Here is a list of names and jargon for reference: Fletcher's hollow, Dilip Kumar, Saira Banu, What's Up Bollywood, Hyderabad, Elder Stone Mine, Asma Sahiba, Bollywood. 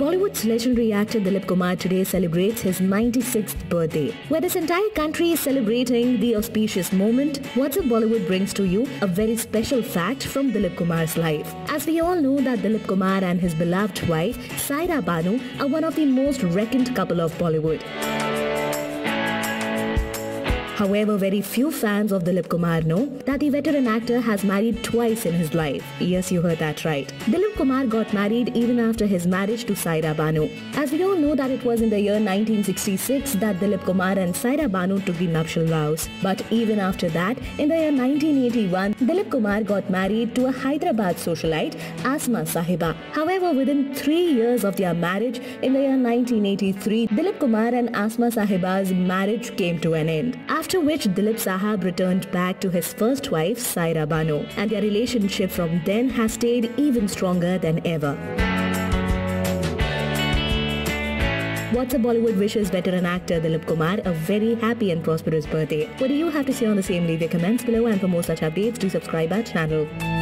Bollywood's legendary actor Dilip Kumar today celebrates his 96th birthday. Where this entire country is celebrating the auspicious moment, What's Up Bollywood brings to you a very special fact from Dilip Kumar's life. As we all know that Dilip Kumar and his beloved wife, Saira Banu, are one of the most reckoned couple of Bollywood. However, very few fans of Dilip Kumar know that the veteran actor has married twice in his life. Yes, you heard that right. Dilip Kumar got married even after his marriage to Saira Banu. As we all know that it was in the year 1966 that Dilip Kumar and Saira Banu took the nuptial vows. But even after that, in the year 1981, Dilip Kumar got married to a Hyderabad socialite, Asma Sahiba. However, within 3 years of their marriage, in the year 1983, Dilip Kumar and Asma Sahiba's marriage came to an end. After which Dilip Sahab returned back to his first wife Saira Banu, and their relationship from then has stayed even stronger than ever. What's Up Bollywood wishes veteran actor Dilip Kumar a very happy and prosperous birthday. What do you have to say on the same? Leave your comments below, and for more such updates do subscribe our channel.